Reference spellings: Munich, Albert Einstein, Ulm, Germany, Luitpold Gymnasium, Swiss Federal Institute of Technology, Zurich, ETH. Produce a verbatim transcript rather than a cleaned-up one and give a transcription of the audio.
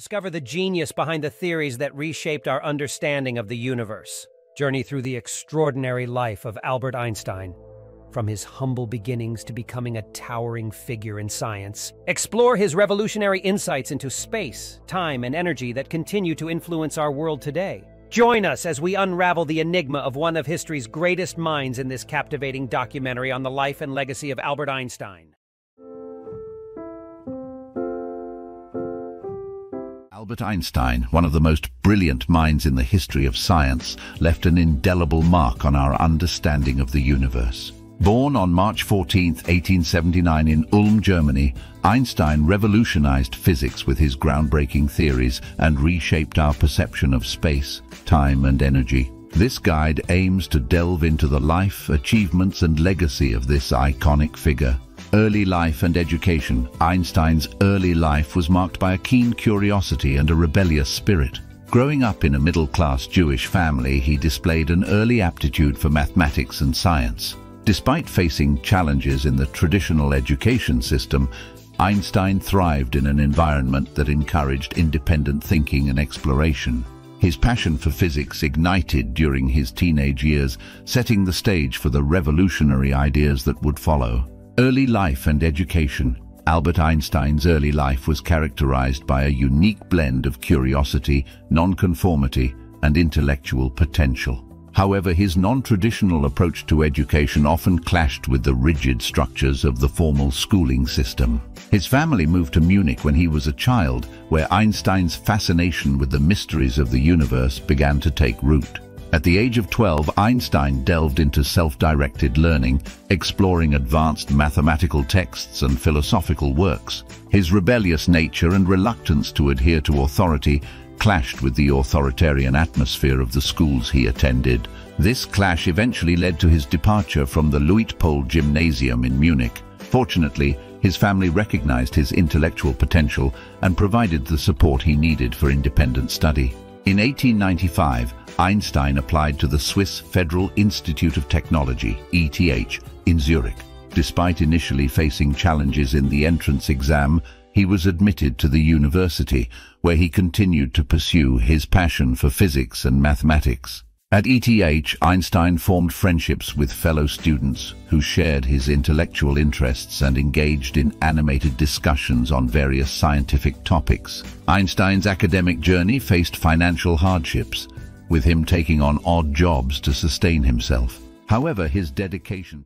Discover the genius behind the theories that reshaped our understanding of the universe. Journey through the extraordinary life of Albert Einstein. From his humble beginnings to becoming a towering figure in science, explore his revolutionary insights into space, time, and energy that continue to influence our world today. Join us as we unravel the enigma of one of history's greatest minds in this captivating documentary on the life and legacy of Albert Einstein. Albert Einstein, one of the most brilliant minds in the history of science, left an indelible mark on our understanding of the universe. Born on March fourteenth, eighteen seventy-nine in Ulm, Germany, Einstein revolutionized physics with his groundbreaking theories and reshaped our perception of space, time, and energy. This guide aims to delve into the life, achievements, and legacy of this iconic figure. Early life and education. Einstein's early life was marked by a keen curiosity and a rebellious spirit. Growing up in a middle-class Jewish family, he displayed an early aptitude for mathematics and science. Despite facing challenges in the traditional education system, Einstein thrived in an environment that encouraged independent thinking and exploration. His passion for physics ignited during his teenage years, setting the stage for the revolutionary ideas that would follow. Early life and education. Albert Einstein's early life was characterized by a unique blend of curiosity, nonconformity, and intellectual potential. However, his non-traditional approach to education often clashed with the rigid structures of the formal schooling system. His family moved to Munich when he was a child, where Einstein's fascination with the mysteries of the universe began to take root. At the age of twelve, Einstein delved into self-directed learning, exploring advanced mathematical texts and philosophical works. His rebellious nature and reluctance to adhere to authority clashed with the authoritarian atmosphere of the schools he attended. This clash eventually led to his departure from the Luitpold Gymnasium in Munich. Fortunately, his family recognized his intellectual potential and provided the support he needed for independent study. In eighteen ninety-five, Einstein applied to the Swiss Federal Institute of Technology, E T H, in Zurich. Despite initially facing challenges in the entrance exam, he was admitted to the university, where he continued to pursue his passion for physics and mathematics. At E T H, Einstein formed friendships with fellow students who shared his intellectual interests and engaged in animated discussions on various scientific topics. Einstein's academic journey faced financial hardships, with him taking on odd jobs to sustain himself. However, his dedication